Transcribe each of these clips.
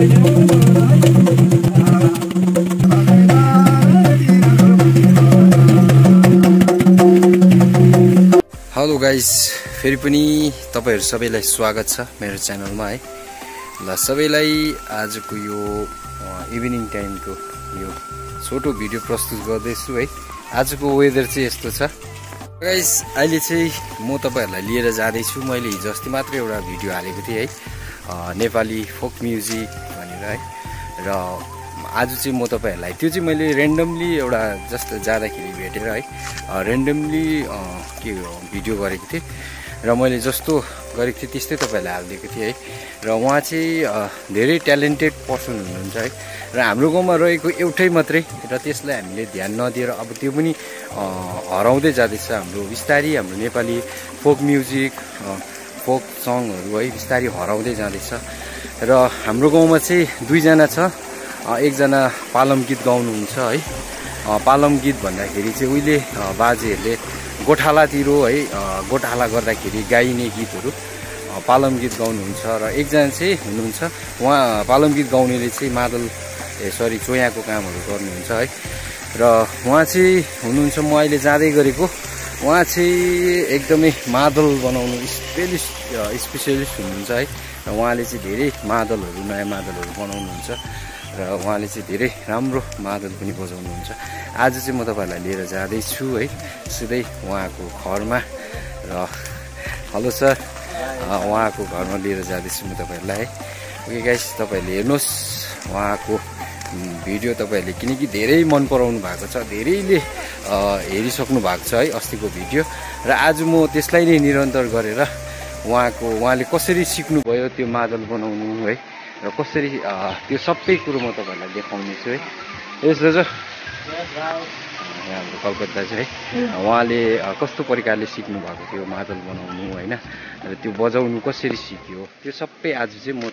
Halo guys, फेरि पनि तपाईहरु सबैलाई स्वागत छ मेरो च्यानलमा है। ल सबैलाई आजको यो इभिनिङ टाइमको यो छोटो भिडियो प्रस्तुत गर्दैछु है। आजको वेदर चाहिँ यस्तो छ गाइस, अहिले चाहिँ म तपाईहरुलाई लिएर जादै छु। मैले हिजो अस्ति मात्र एउटा भिडियो हालेको थिएँ है, नेपाली फोक म्युजिक भनेर है। र आज चाहिँ म तपाईहरुलाई त्यो चाहिँ मैले रेन्डमली एउटा जस्ट जाँदाखेरि भेटेर है रेन्डमली के भिडियो गरेको थिएँ र मैले जस्तो गरेको थिएँ त्यस्तै तपाईहरुलाई हालिदिएको थिएँ है। र उहाँ चाहिँ धेरै ट्यालेन्टेड पर्सन हुनुहुन्छ है, र हाम्रो गाउँमा रहेको एउटै मात्रै, र त्यसलाई हामीले ध्यान नदिएर अब त्यो पनि हराउँदै जाँदैछ। हाम्रो बिस्तारी हाम्रो नेपाली फोक म्युजिक फोक सङहरू है बिस्तारी हराउँदै जाँदैछ। र हाम्रो गाउँमा चाहिँ दुईजना छ, एकजना पालम गीत गाउनुहुन्छ है। पालम गीत भन्दाखेरि चाहिँ उहिले बाजेहरूले गोठालातिर है गोठाला गर्दाखेरि गाइने गीतहरू पालम गीत गाउनुहुन्छ। र एकजना चाहिँ हुनुहुन्छ उहाँ पालम गीत गाउनेले चाहिँ मादल चोयाको कामहरू गर्नुहुन्छ है। र उहाँ चाहिँ हुनुहुन्छ म अहिले जाँदै गरेको, उहाँ चाहिँ एकदमै मादल बनाउनु स्पेसलिस्ट हुनुहुन्छ है। र उहाँले चाहिँ धेरै मादलहरू नयाँ मादलहरू बनाउनुहुन्छ र उहाँले चाहिँ धेरै राम्रो मादल पनि बजाउनुहुन्छ। आज चाहिँ म तपाईहरुलाई लिएर जाँदैछु है सिधै उहाँको घरमा। र हेलो सर, उहाँको घरमा लिएर जाँदैछु म तपाईहरुलाई है। ओके गाइस, तपाईहरुले हेर्नुहोस् उहाँको भिडियो, तपाईहरुले किनकि धेरै मन पराउनु भएको छ, धेरैले हेरिसक्नु भएको छ है अस्तिको भिडियो। र आज म त्यसलाई नै निरन्तर गरेर उहाँले कसरी सिक्नुभयो त्यो मादल बनाउनु है र कसरी त्यो सबै कुरो म तपाईहरुलाई देखाउने छु है। यस दाजु, हाम्रो कलकत्ता चाहिँ है उहाँले कस्तो प्रकारले सिक्नु भएको थियो मादल बनाउनु हैन, र त्यो बजाउनु कसरी सिक्यो त्यो सबै आज चाहिँ म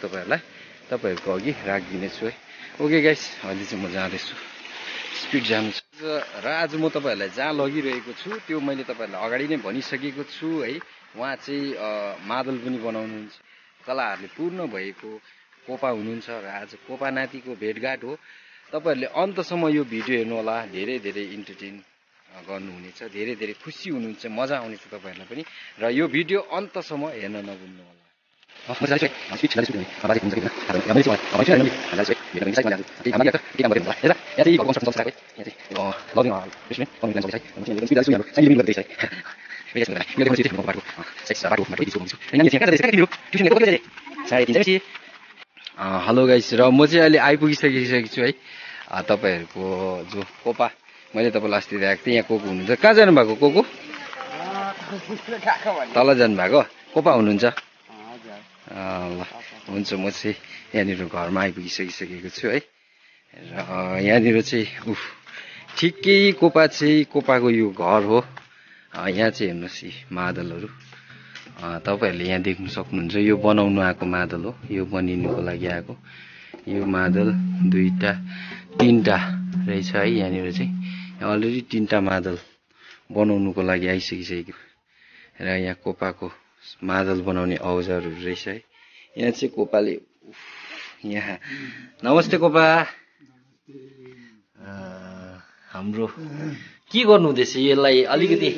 तपाईँहरूको अघि राखिदिनेछु है। ओके गाइस, अहिले चाहिँ म जाँदैछु, स्पिड जानु छ। र आज म तपाईहरुलाई जहाँ लगिरहेको छु त्यो मैले तपाईहरुलाई अगाडि नै भनिसकेको छु है। उहाँ चाहिँ मादल पनि बनाउनुहुन्छ, कलाहरूले पूर्ण भएको कोपा हुनुहुन्छ। र आज कोपा नातिको भेटघाट हो। तपाईहरुले अन्तसम्म यो भिडियो हेर्नु होला, धेरै धेरै इन्टरटेन गर्नुहुनेछ, धेरै धेरै खुसी हुनुहुन्छ, मजा आउनेछ तपाईहरुलाई पनि। र यो भिडियो अन्तसम्म हेर्न नभुल्नु होला। हेलो गाइस, र म चाहिँ अहिले आइपुगिसकेको छु है। तपाईँहरूको जो कोपा मैले तपाईँलाई अस्ति देखाएको थिएँ, यहाँ कोको हुनुहुन्छ। कहाँ जानुभएको कोको? तल जानुभएको कोपा हुनुहुन्छ। ल हुन्छ, म चाहिँ यहाँनिर घरमा आइपुगिसकेको छु है। र यहाँनिर चाहिँ उफ ठिकै कोपा चाहिँ कोपाको यो घर हो। यहाँ चाहिँ हेर्नुहोस् यी मादलहरू, तपाईहरुले यहाँ देख्न सक्नुहुन्छ। यो बनाउनु आएको मादल हो, यो बनिनुको लागि आएको यो मादल दुईटा तीनटा रहेछ है। यहाँनिर चाहिँ अलरेडी तीनटा मादल बनाउनुको लागि आइसकिसक्यो। र यहाँ कोपाको मादल बनाउने औजारहरू रहेछ है। यहाँ चाहिँ कोपाले यहाँ नमस्ते कोपा, हाम्रो के गर्नु हुँदैछ? यसलाई अलिकति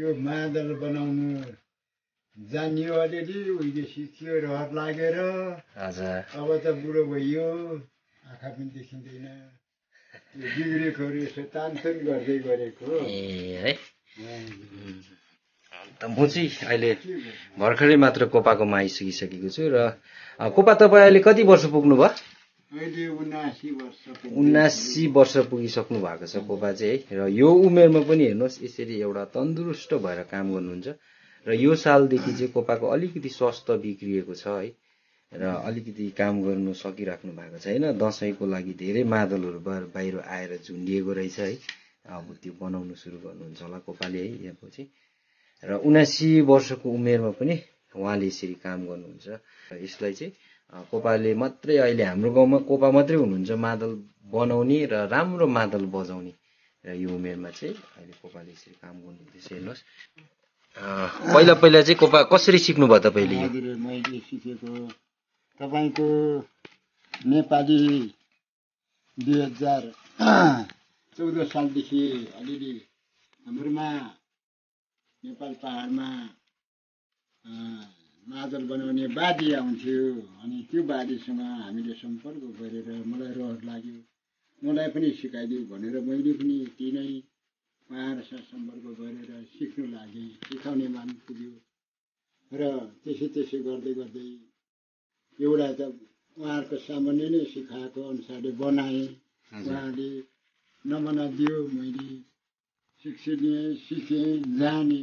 यो मादल बनाउनु जानियो अलिअलि, उहिले सिकियो रहर लागेर। अब त बुढो भइयो, आँखा पनि देखिँदैन, यो बिग्रेकोहरू यसो तानतुन गर्दै गरेको है। अन्त म चाहिँ अहिले भर्खरै मात्र कोपाकोमा आइसकिसकेको छु। र कोपा तपाईँ अहिले कति वर्ष पुग्नु भयो? अहिले 79 वर्ष पुगिसक्नु भएको छ कोपा चाहिँ है। र यो उमेरमा पनि हेर्नुहोस् यसरी एउटा तन्दुरुस्त भएर काम गर्नुहुन्छ। र यो सालदेखि चाहिँ कोपाको अलिकति स्वास्थ्य बिग्रिएको छ है, र अलिकति काम गर्नु सकिराख्नु भएको छैन। दसैँको लागि धेरै मादलहरू बाहिर आएर झुन्डिएको रहेछ है। अब त्यो बनाउनु सुरु गर्नुहुन्छ होला कोपाले है यहाँको चाहिँ। र 79 वर्षको उमेरमा पनि उहाँले यसरी काम गर्नुहुन्छ। यसलाई चाहिँ कोपाले मात्रै, अहिले हाम्रो गाउँमा कोपा मात्रै हुनुहुन्छ मादल बनाउने र राम्रो मादल बजाउने। र यो उमेरमा चाहिँ अहिले कोपाले यसरी काम गर्नुहुँदैछ। हेर्नुहोस् पहिला चाहिँ कोपा कसरी सिक्नुभयो तपाईँले? मैले सिकेको त तपाईको नेपाली 2014 सालदेखि अलिअलि हाम्रोमा नेपाल पहाडमा मादल बनाउने बादी आउँथ्यो। अनि त्यो बादीसँग हामीले सम्पर्क गरेर मलाई रहर लाग्यो, मलाई पनि सिकाइदिउ भनेर मैले पनि तिनै उहाँहरूसँग सम्पर्क गरेर सिक्नु लागेँ, सिकाउने मान पुग्यो। र त्यसै त्यसै गर्दै गर्दै एउटा त उहाँहरूको सामान्य नै सिकाएको अनुसारले बनाएँ, उहाँले नमना दियो, मैले सिकेँ जाने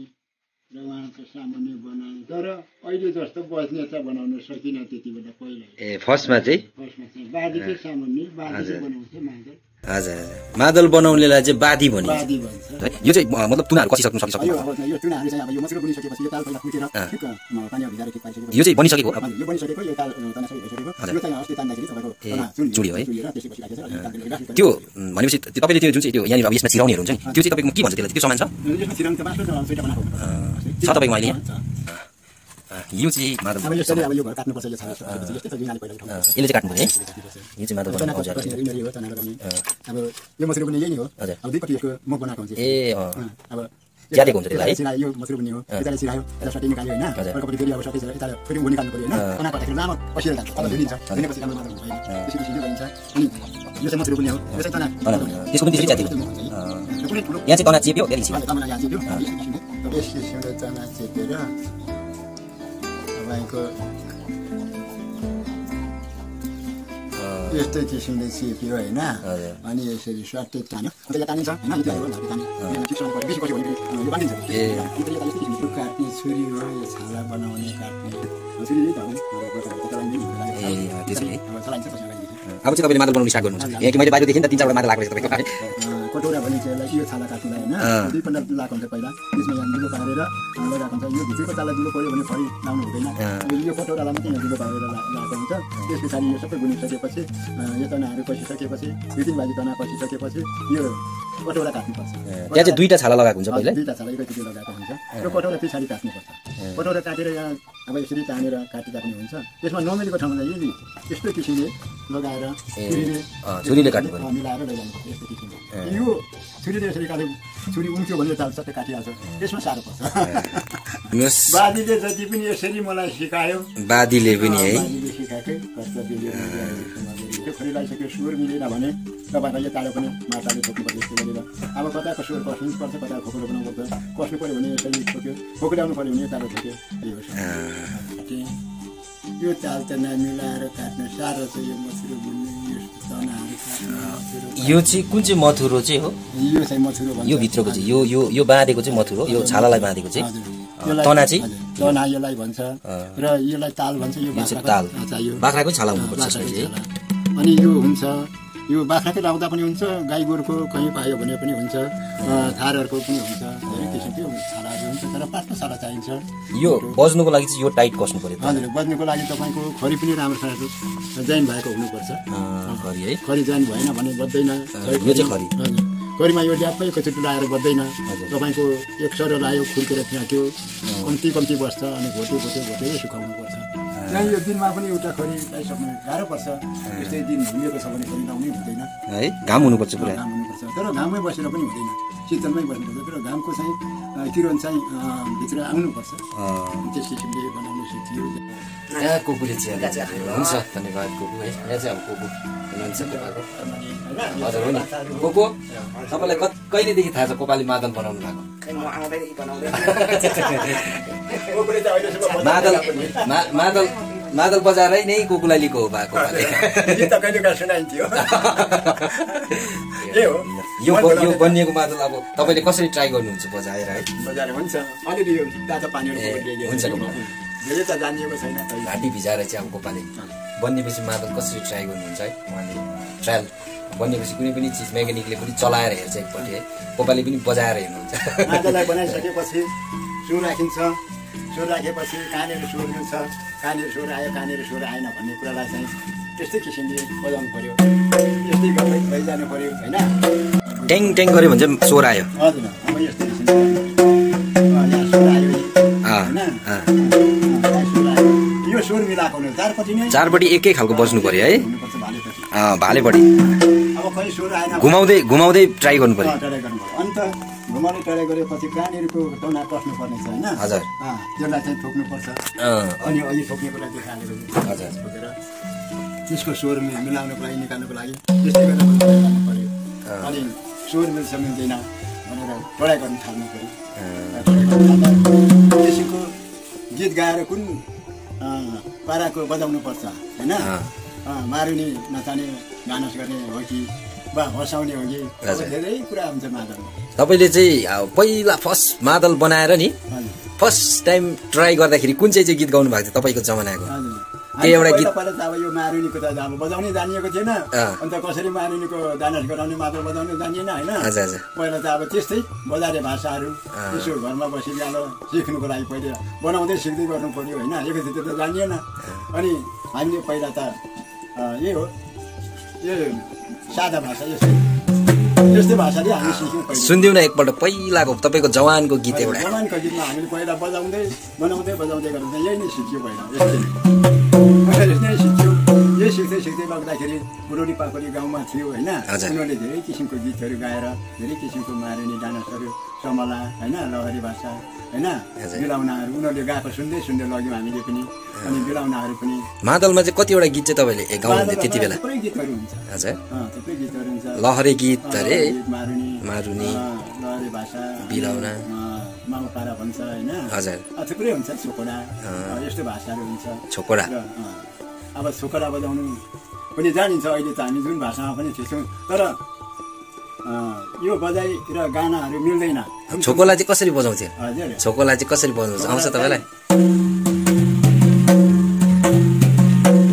र उहाँहरूको सामान्य बनाएँ। तर अहिले जस्तो बस्ने त बनाउन सकिनँ त्यति बेला, पहिला फर्स्टमा चाहिँ बाँधीकै सामान्य बाँधी बनाउँछ मादल। हजुर, मादल बनाउनेलाई चाहिँ बाँधी भनिन्छ। यो चाहिँ मतलब तुनाहरु कसिसक्नु सकिसक्यो। यो तुनाहरु चाहिँ अब यो मस्रो बनिसकेपछि यो ताल पहिला फुटेर ठिक पानी अभिजारे ठिक पाइसक्यो। यो चाहिँ बनिसकेको, यो बनिसकेको, यो ताल तना सबै भइसकेको। यो चाहिँ अस्ति तान्दाखेरि तपाईको तना चुडियो है। त्यो भनेपछि तपाईले त्यो जुन चाहिँ त्यो यहाँ अब यसमा चिराउनेहरु हुन्छ नि, त्यो चाहिँ तपाईको के भन्छ त्यसलाई? त्यो समान छ यसमा चिराउनु त मात्र छैन बनाको छ तपाईको अहिले यहाँ। यो चाहिँ मादल काट्नु पर्छ, यसले चाहिँ काट्नु पर्छ है। यो चाहिँ मादल बनाउनु पर्छ। अब यो मसुरी पनि यही नै हो। अब दुईपट्टि यसको मुख बनाएको हुन्छ। ए अब ज्यादै हुन्छ त्यसलाई है। यो मसुरी पनि हो, त्यसले सिरायो, त्यसले सटिङ निकाल्यो हैन। अर्को पनि फेरि अब सटिङ त्यसले फेरि उनी निकाल्नु पर्यो हैन। कना काट्दाखेरि लामो पसिएर जान्छ, तल झुलिन्छ, झुलेपछि राम्रो मादल हुन्छ। त्यसरी सिधै भइन्छ। अनि यो चाहिँ मसुरी पनि हो, यो चाहिँ तना, त्यसको पनि त्यसरी ज्यादै हुन्छ। यहाँ चाहिँ तना चेप्यो, फेरि सिरायो, तना यहाँ चेप्यो, त्यसले सिधै तना चेपेर यस्तै किसिमले सिक्यो होइन। अनि यसरी स्वाटै तान्यो, त्यसलाई तानिन्छ होइन। काट्ने छुरी हो यो, छाला बनाउने काट्ने छुरी हो। अब चाहिँ तपाईँले मादल बनाउनु स्टार्ट गर्नुहुन्छ यहाँ कि? मैले बाहिर देखेँ नि त, 3-4 वटा मादल लागेको छ तपाईँको। कटौरा भनिन्छ यसलाई। यो छाला काट्नुलाई होइन, दुई पल्ट लाएको हुन्छ पहिला, त्यसमा यहाँ दुलो पारेर लगाएको हुन्छ। यो भित्रको ताललाई दुलो पऱ्यो भने फरि लाउनु हुँदैन। यो कटौरालाई पनि यहाँ दुलो पारेर लाएको हुन्छ। त्यस पछाडि यो सबै गुनिसकेपछि, यो तनाहरू कसिसकेपछि, दुई तिन भागी तना कसिसकेपछि यो कटौरा काट्नुपर्छ। त्यहाँ चाहिँ दुईटा छाला लगाएको हुन्छ पहिला, दुईटा छाला एकैचोटि लगाएको हुन्छ। त्यो कटौरा पछाडि काट्नुपर्छ। कटौरा काटेर यहाँ अब यसरी तानेर काटिँदा पनि हुन्छ। त्यसमा नमेलेको ठाउँमा यदि यस्तो किसिमले लगाएर छुरीले काट्नु पर्यो, मिलाएर लगाउनु पर्छ यस्तो किसिमले। यो छुरीले यसरी काट्यो, छुरी उम्क्यो भने ताल सबै काटिहाल्छ, त्यसमा साह्रो पर्छ। बादीले जति पनि यसरी मलाई सिकायो, बादीले पनि है सिकाएकै खरि लगाइसक्यो। स्वर मिलेन भने तपाईँलाई यो तालो पनि माटाले ठोक्नुपर्छ यस्तो गरेर। अब कताको स्वर कस्नुपर्छ, कताको खोक्रो बनाउनु पर्छ। कस्नु पऱ्यो भने यसरी ठोक्यो, खोक्राउनु पऱ्यो भने तालो ठोक्यो। यो ताल तना मिलाएर काट्नु साह्रो छ। यो मसुरो बुन्ने यो चाहिँ कुन चाहिँ मथुरो चाहिँ हो? यो चाहिँ मथुरो भन्छ। यो भित्रको चाहिँ यो बाँधेको चाहिँ मथुरो, यो छालालाई बाँधेको चाहिँ तना चाहिँ तना यसलाई भन्छ। र यसलाई ताल भन्छ। यो ताल बाख्राको छाला हुनुपर्छ। अनि यो हुन्छ, यो बाख्राकै लाउँदा पनि हुन्छ, गाई गोरुको कहीँ पायो भने पनि हुन्छ, थारहरूको पनि हुन्छ, धेरै किसिमको छालाहरू हुन्छ। तर पाँचवटा छाला चाहिन्छ। यो बज्नुको लागि चाहिँ यो टाइट कस्नु पऱ्यो। हजुर, बज्नुको लागि तपाईँको खरी पनि राम्रोसँग जइन भएको हुनुपर्छ। खरी है, खरी जइन भएन भने बज्दैन। यो चाहिँ खरी, खरीमा यो ल्याप्पै कचुटु लाएर बज्दैन। तपाईँको एक सरो लायो, खुर्केर फ्याँक्यो, कम्ती बस्छ। अनि भोटे सुकाउनुपर्छ। यहाँ यो दिनमा पनि एउटा खरी लाइसक्नु गाह्रो पर्छ। यस्तै दिन घुमिएको छ भने खरी लाउनै हुँदैन है, घाम हुनुपर्छ पुरा। तर घाममै बसेर पनि हुँदैन, शीतलमै बस्नुपर्छ। तर घामको चाहिँ किरण चाहिँ भित्र आउनुपर्छ। त्यस किसिमले बनाउनु सिकियो। यहाँ कोपुले चिया हुन्छ, धन्यवाद कोपु है। यहाँ चाहिँ अब कोपु हुनुहुन्छ तपाईँको, हजुर हो नि कोपु? तपाईँलाई कहिलेदेखि थाहा छ कोपाली मादल बनाउनु भएको? मादल बजारै नै कोकुलाई लिएको हो भएको सुनाइन्थ्यो। यो बनिएको मादल अब तपाईँले कसरी ट्राई गर्नुहुन्छ बजाएर है? बजाएर हुन्छ, अलिअलि तातो पानीहरू हुन्छ। धेरै त जानिएको छैन, घाँटी भिजाएर चाहिँ अब कोपाले बनिएपछि मादल कसरी ट्राई गर्नुहुन्छ है उहाँले? ट्रायल बनिएपछि कुनै पनि चिज मेकानिकले पनि चलाएर हेर्छ एकपट्टि है, कोपाले पनि बजाएर हेर्नुहुन्छ। मादललाई बनाइसकेपछि सुर राखिन्छ, सुर राखेपछि कहाँनिर सुर हुन्छ, कहाँनिर सुर आयो, कहाँनिर सुर आएन भन्ने कुरालाई चाहिँ त्यस्तै किसिमले बजाउनु पऱ्यो। यस्तै गर्दै लैजानु पऱ्यो होइन। ट्याङ ट्याङ गऱ्यो भने चाहिँ स्वर आयो। हजुर, अब यस्तै किसिमले यहाँ स्वर आयो होइन, स्वर आयो। यो स्वर चारपटी एकै खालको बस्नु पर्यो है भालेपटी घुमाउँदै घुमाउँदै ट्राई गर्नु पर्यो अनि त घुमाउने ट्राई गरेपछि कानेरको टोना कस्नु पर्ने छ हैन हजुर त्यसलाई चाहिँ ठोक्नु पर्छ अनि अलि ठोक्नेको लागि कानेरको हजुर ठोकेर त्यसको स्वर मिलाउनको लागि निकाल्नको लागि त्यस्तै गर्न पर्यो अनि स्वर मिल्दैन भनेर ट्राई गर्न थाल्नु पर्यो त्यसको गीत गाएर कुन पाराको बजाउनु पर्छ हैन मारुनी नचाने गानस गर्ने हो कि बा हसाउने हो कि धेरै कुरा हुन्छ मादल तपाईले चाहिँ पहिला फर्स्ट मादल बनाएर नि फर्स्ट टाइम ट्राई गर्दाखेरि कुन चाहिँ गीत गाउनु भएको थियो तपाईको जमानाको त्यो एउटा गीत पहिला त अब यो मारुनीको त अब बजाउनै जानिएको थिएन अनि त कसरी मारुनीको गानस गराउने मादल बजाउन जानिएन हैन पहिला त अब त्यस्तै बजारे भाषाहरु यसो घरमा बसी गालो सिक्नुको लागि पहिले बनाउँदै सिक्दै गर्नु पर्यो हैन एकैचोटि त जानिएन अनि हामीले पहिला त यही हो यो सादा भाषा यस्तै भाषाले हामी सिक्यौं पहिले सुन्दिउ न एकपल्ट पहिलाको तपाईको जवानको गीत एउटा जवानको गीतमा हामीले पहिला बजाउँदै बनाउँदै बजाउँदै गर्दा यही नै सिक्यौं पहिला यस्तै सिक्यौं यही सिक्दै लाग्दाखेरि पुरोडी पाकोडी गाउँमा थियो हैन उनीहरुले धेरै किसिमको गीतहरु गाएर धेरै किसिमको मारुनी डान्सहरु समला हैन लहरी भाषा हैन बिलाउनाहरु उनीहरुले गाएको सुन्दै सुन्दै लाग्यौं हामीले पनि अनि बिलाउनाहरु पनि मादलमा चाहिँ कति एउटा गीत चाहिँ तपाईले गाउनुहुन्छ त्यतिबेला थुप्रै गीतहरु हुन्छ हजुर थुप्रै गीतहरु हुन्छ लहरी गीत अरे मारुनी लहरी भाषा बिलाउना मामपारा भन्छ हैन हजुर थुप्रै हुन्छ छोकडा यस्तो भाषाहरु हुन्छ छोकडा अब छोकडा बजाउनु पनि जानिन्छ अहिले त हामी जुन भाषामा पनि थियौं तर यो बजाइ र गानाहरु मिल्दैन छोकोला चाहिँ कसरी बजाउँथे हजुर छोकोला चाहिँ कसरी बजाउँछ आउँछ तपाईलाई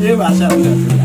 यो भाषा हुन्छ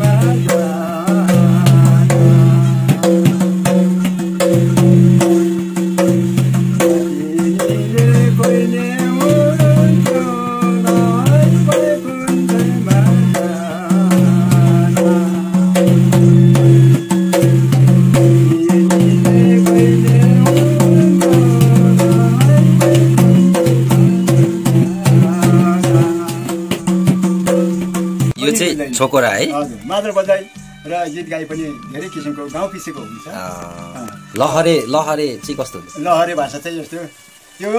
छोकोरा है मादल बजाई र गीत गाई पनि धेरै किसिमको गाउँ पिसेको हुन्छ लहरे लहरे चाहिँ कस्तो हुन्छ लहरे भाषा चाहिँ जस्तो त्यो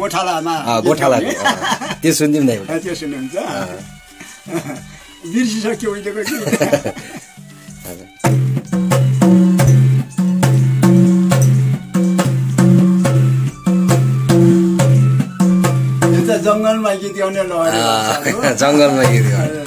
गोठालामा गोठालाको त्यो सुन्दिम नै त्यो सुन्नु हुन्छ बिर्सिसक्यो उहिलेको कि यो त जंगलमा गीत गाउने लहरे भाषा जंगलमा गीत गाउने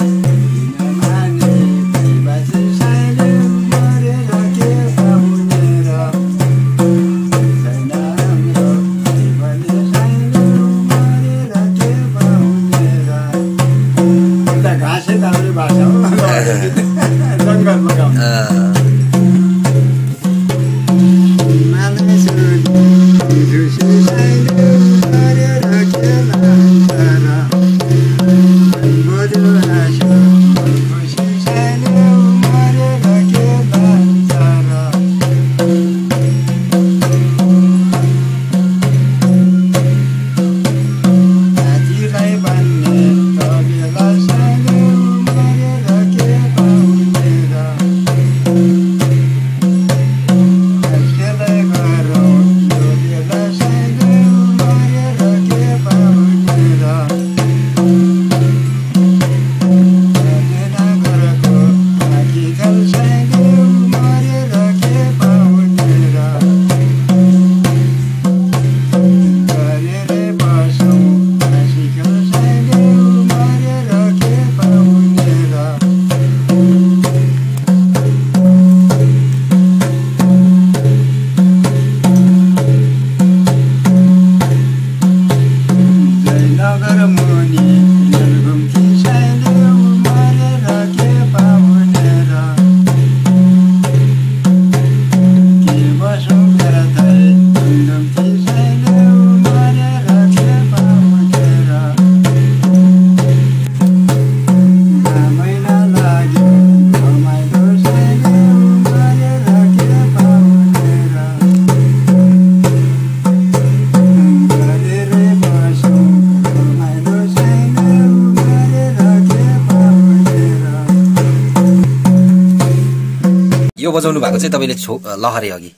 बजाउनु भएको चाहिँ तपाईले लहरे अघि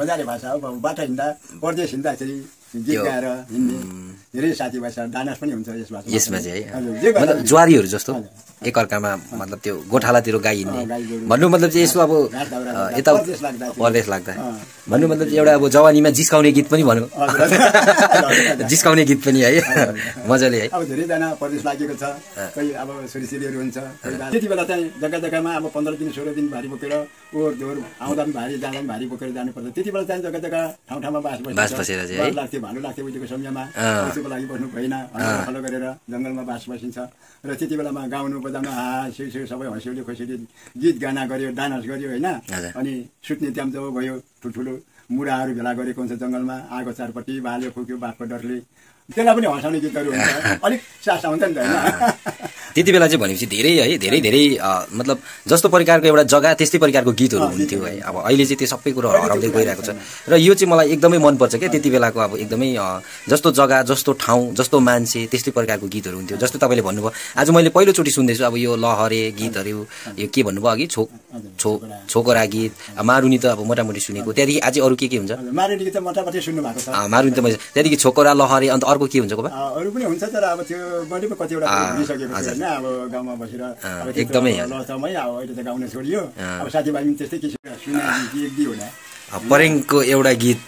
बजारे भाषा हो बाटा हिँड्दा परदेश हिँड्दा चाहिँ गीत गाएर हिँड्ने धेरै साथी भाषा डान्स पनि हुन्छ यस भाषामा यसमा चाहिँ है मतलब ज्वारीहरु जस्तो एकअर्कामा मतलब त्यो गोठालातिर गाइने भन्नु मतलब चाहिँ यसो अब यता परदेश लाग्दा भन्नु मतलब एउटा अब जवानीमा जिस्काउने गीत पनि भन्नु जिस्काउने गीत पनि है मजाले है अब धेरै जना परदेश लागेको छ कोही अब सुरिसिलीहरु हुन्छ त्यतिबेला चाहिँ जग्गा जग्गामा अब 15 दिन 16 दिन भारी बोकेर ओर दोर आउँदा पनि भारी जाँदा पनि भारी बोकेर जानु पर्छ त्यतिबेला चाहिँ जग्गा जग्गा ठाउँ ठाउँमा बास बसेर चाहिँ लाग्थ्यो भालु लाग्थ्यो उहिलेको समयमा त्यसको लागि बस्नु भएन फलो गरेर जंगलमा बास बसिन्छ र त्यतिबेलामा गाउनु बजाउनु सिउ सबै हँसिउले खुसीले गीत गाना गर्यो डान्स गर्यो हैन अनि सुत्ने टाइम जब भयो ठुठुलो मुराहरु भेला गरेको हुन्छ जंगलमा आगो चारपट्टि बाल्यो फुक्यो बाघको डरले त्यसलाई पनि हँसाउने गीतहरु हुन्छ अलिक सास आउँछ नि हैन त्यतिबेला चाहिँ भनेपछि धेरै है धेरै धेरै मतलब जस्तो प्रकारको एउटा जग्गा त्यस्तै प्रकारको गीतहरु हुन्थ्यो है अब अहिले चाहिँ त्यो सबै कुरा हराउँदै गइरहेको छ र यो चाहिँ मलाई एकदमै मन पर्छ के त्यतिबेलाको अब एकदमै जस्तो जग्गा जस्तो ठाउँ जस्तो मान्छे त्यस्तै प्रकारको गीतहरु हुन्थ्यो जस्तो तपाईले भन्नुभयो आज मैले पहिलो चोटी सुन्दैछु अब यो लहरे गीतहरु यो के भन्नुभयो अघि छोकरा गीत मारुनी त अब मोटामोटी सुनेको त्यतिकै आज अरु के हुन्छ मारुनी गीत त मोटामोटी सुन्नु भएको छ मारुनी त मैले त्यतिकै छोकरा लहरे अन्त अर्को के हुन्छ कोपा अरु पनि हुन्छ तर अब त्यो बडीमा कति एउटा भनिसकेको छैन अब गाउँमा बसेर एकदमै लसमै अब अहिले त गाउन छोडियो अब साथीभाइ पनि त्यस्तै के सुने एक दुई होला परङको एउटा गीत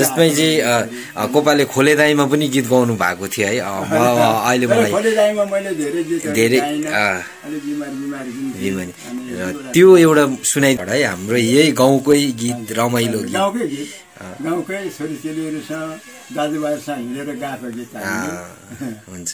जसमा चाहिँ कोपाले खोले दाइमा पनि गीत गाउनु भएको थियो है अहिले मलाई खोले दाइमा मैले धेरै गीत धेरै अलि बिमारी त्यो एउटा सुनाइ है हाम्रो यही गाउँकै गीत रमाइलो गीत गाउँकै छोरी चेलीहरुसँग दाजुभाइहरुसँग हिँडेर गाएको गीत हुन्छ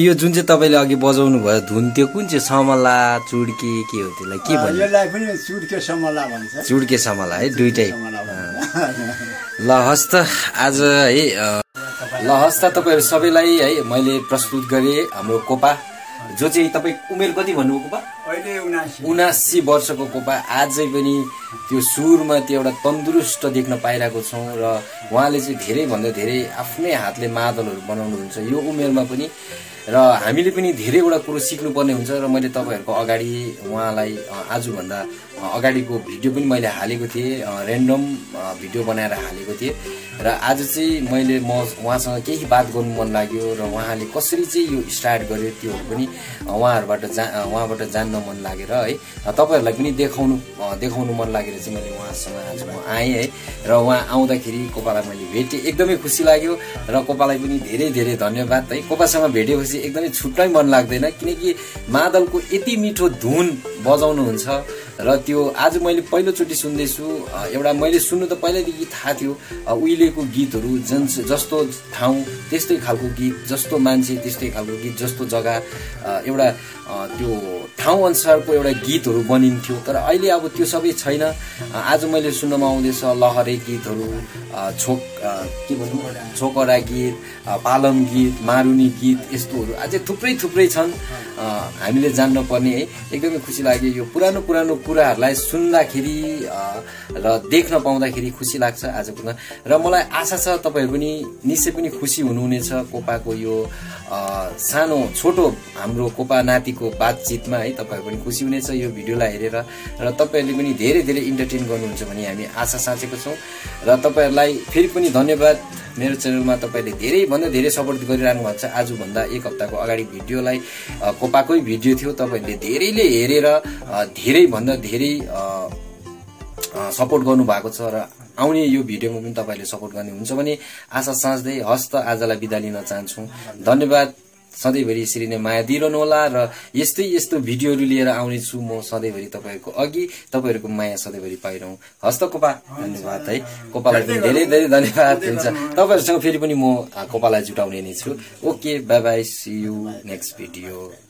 यो जुन चाहिँ तपाईले अघि बजाउनु भयो धुन त्यो कुन चाहिँ समला चुडकी के हो त्यसलाई के भन्छ यसलाई पनि चुडके समला है दुईटै ल हस्त आज है ल हस्त तपाईहरु सबैलाई है मैले प्रस्तुत गरे हाम्रो कोपा जो चाहिँ तपाई उमेर कति भन्नु कोपा अहिले 79 वर्षको कोपा आजै पनि त्यो सुरमा त्यो एउटा तन्दुरुस्त देख्न पाइराको छौं र उहाँले चाहिँ धेरै भन्दा धेरै आफ्नै हातले मादलहरु बनाउनुहुन्छ यो उमेरमा पनि र हामीले पनि धेरैवटा कुरा सिक्नु पर्ने हुन्छ र मैले तपाईहरुको अगाडि उहाँलाई आज भन्दा अगाडिको भिडियो पनि मैले हालेको थिए र्यान्डम भिडियो बनाएर हालेको थिए र आज चाहिँ मैले उहाँसँग केही बात गर्न मन लाग्यो र उहाँले कसरी चाहिँ यो स्टार्ट गर्यो त्यो पनि उहाँबाट जान्न मन लागेर है तपाईहरुलाई पनि देखाउनु मन लागेर चाहिँ मैले उहाँसँग आज म आएँ है र उहाँ आउँदाखेरि कोपालाई मैले भेटे एकदमै खुसी लाग्यो र कोपालाई पनि धेरै धेरै धन्यवाद है कोपासँग भेटेपछि एकदमै छुट्टै मन लाग्दैन किनकि मादलको यति मिठो धुन बजाउनु हुन्छ र त्यो आज मैले पहिलो चोटी सुन्दैछु एउटा मैले सुन्नु त पहिल्यैदेखि थाहा थियो उहिलेको गीतहरु जस्तो ठाउँ त्यस्तै खालको गीत जस्तो मान्छे त्यस्तै खालको गीत जस्तो जग्गा एउटा त्यो ठाउँ अनुसारको एउटा गीतहरु बनिन्थ्यो तर अहिले अब त्यो सबै छैन आज मैले सुन्नमा आउँदैछ लहरे गीतहरु छोकरा गीत पालम गीत मारुनी गीत यस्तोहरु अझै थुप्रै छन् हामीले जान्न पर्ने है एकदमै खुसी लाग्यो यो पुरानो कुराहरुलाई सुन्दाखेरि र देख्न पाउँदाखेरि खुसी लाग्छ आजको दिन र मलाई आशा छ तपाईहरु पनि निश्चय पनि खुसी हुनुहुनेछ कोपाको यो सानो छोटो हाम्रो कोपा नातिको बातचितमा है तपाईहरु पनि खुसी हुनेछ यो भिडियोलाई हेरेर र तपाईहरुले पनि धेरै धेरै इन्टरटेन गर्नुहुन्छ भन्ने हामी आशा साचेको छौं र तपाईहरुलाई फेरि पनि धन्यवाद मेरो च्यानलमा तपाईले धेरैभन्दा धेरै सपोर्ट गरिरहनु भएको छ आज भन्दा एक हप्ताको अगाडि भिडियोलाई कोपाकै भिडियो थियो तपाईले धेरैले हेरेर धेरैभन्दा धेरै सपोर्ट गर्नु भएको छ र आउने यो भिडियोमा पनि तपाईले सपोर्ट गर्ने हुन्छ भने आशा साँच्दै हस्त आजलाई बिदा लिन चाहन्छु धन्यवाद सधैँभरि यसरी नै माया दिइरहनु होला र यस्तै भिडियोहरु लिएर आउने छु म सधैँभरि तपाईहरुको अघि तपाईहरुको माया सधैँभरि पाइरहु हस्त कोपा धन्यवाद है कोपालाई पनि धेरै धेरै धन्यवाद हुन्छ तपाईहरुसँग फेरि पनि म कोपालाई जुटाउने नै छु okay bye bye see you next video.